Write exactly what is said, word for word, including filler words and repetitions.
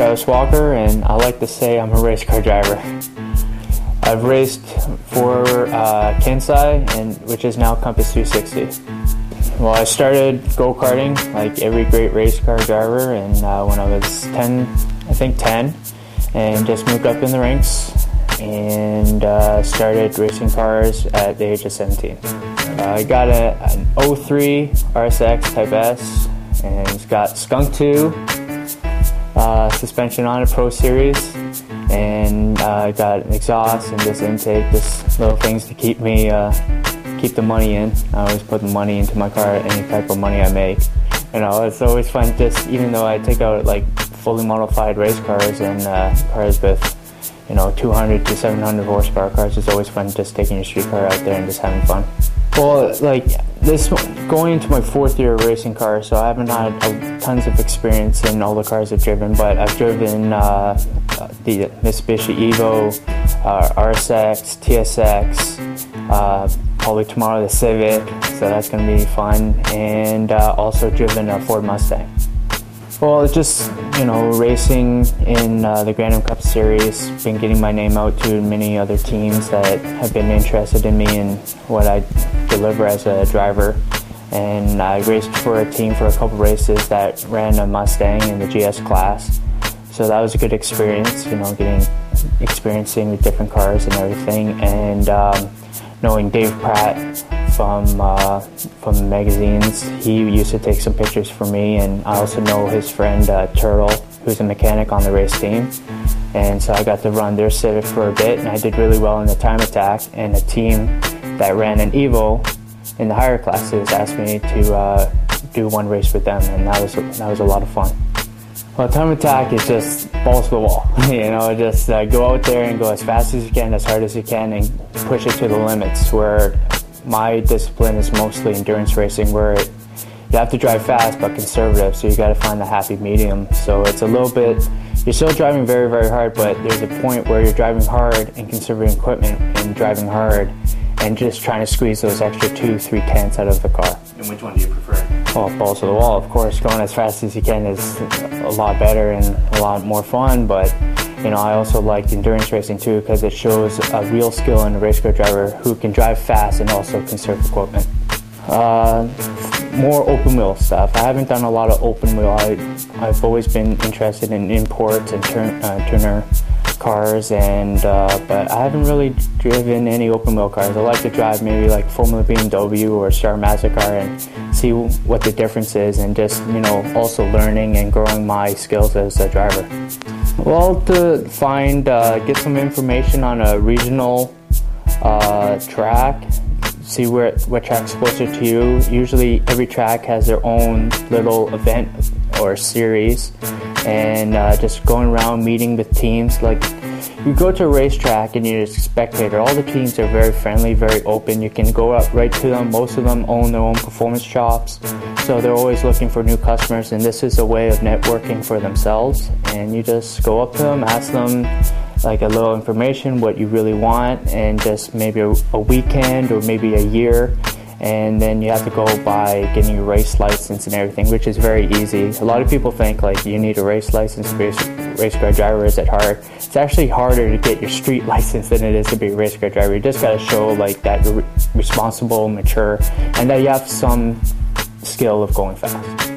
Travis Walker, and I like to say I'm a race car driver. I've raced for uh, Kansai, and which is now Compass three sixty. Well, I started go-karting like every great race car driver, and uh, when I was ten, I think ten, and just moved up in the ranks and uh, started racing cars at the age of seventeen. Uh, I got a, an oh three R S X Type S, and it's got Skunk two uh, suspension on it, Pro Series, and I uh, got an exhaust and just intake, just little things to keep me, uh, keep the money in. I always put the money into my car, any type of money I make. You know, it's always fun, just even though I take out like fully modified race cars and uh, cars with, you know, two hundred to seven hundred horsepower cars, it's always fun just taking your street car out there and just having fun. Well, like this, going into my fourth year of racing cars, so I haven't had a, tons of experience in all the cars I've driven, but I've driven uh, the Mitsubishi Evo, uh, R S X, T S X, uh, probably tomorrow the Civic, so that's going to be fun, and uh, also driven a Ford Mustang. Well, just, you know, racing in uh, the Grand Am Cup Series, been getting my name out to many other teams that have been interested in me and what I deliver as a driver. And I raced for a team for a couple races that ran a Mustang in the G S class. So that was a good experience, you know, getting, experiencing the different cars and everything. And um, knowing Dave Pratt from uh, from magazines, he used to take some pictures for me, and I also know his friend uh, Turtle, who's a mechanic on the race team, and so I got to run their Civic for a bit, and I did really well in the time attack, and a team that ran an Evo in the higher classes asked me to uh, do one race with them, and that was that was a lot of fun. Well, time attack is just balls to the wall, you know, just uh, go out there and go as fast as you can, as hard as you can, and push it to the limits, where my discipline is mostly endurance racing, where it, you have to drive fast but conservative, so you got to find the happy medium. So it's a little bit, you're still driving very, very hard, but there's a point where you're driving hard and conserving equipment and driving hard and just trying to squeeze those extra two, three tenths out of the car. And which one do you prefer? Well, balls to the wall, of course. Going as fast as you can is a lot better and a lot more fun, but you know, I also liked endurance racing too, because it shows a real skill in a race car driver who can drive fast and also conserve equipment. Uh, more open wheel stuff. I haven't done a lot of open wheel. I, I've always been interested in imports and turn, uh, turner cars, and uh, but I haven't really driven any open wheel cars. I like to drive maybe like Formula B M W or Star Mazda car and see what the difference is, and just, you know, also learning and growing my skills as a driver. Well, to find, uh, get some information on a regional uh, track, see where what track's closer to you. Usually every track has their own little event or series, and uh, just going around meeting with teams. Like, you go to a racetrack and you're a spectator. All the teams are very friendly, very open. You can go up right to them. Most of them own their own performance shops, so they're always looking for new customers, and this is a way of networking for themselves. And you just go up to them, ask them like a little information, what you really want, and just maybe a, a weekend or maybe a year. And then you have to go by getting your race license and everything, which is very easy. A lot of people think like you need a race license to be a race car driver. Is that hard? It's actually harder to get your street license than it is to be a race car driver. You just got to show like that you're responsible, mature, and that you have some skill of going fast.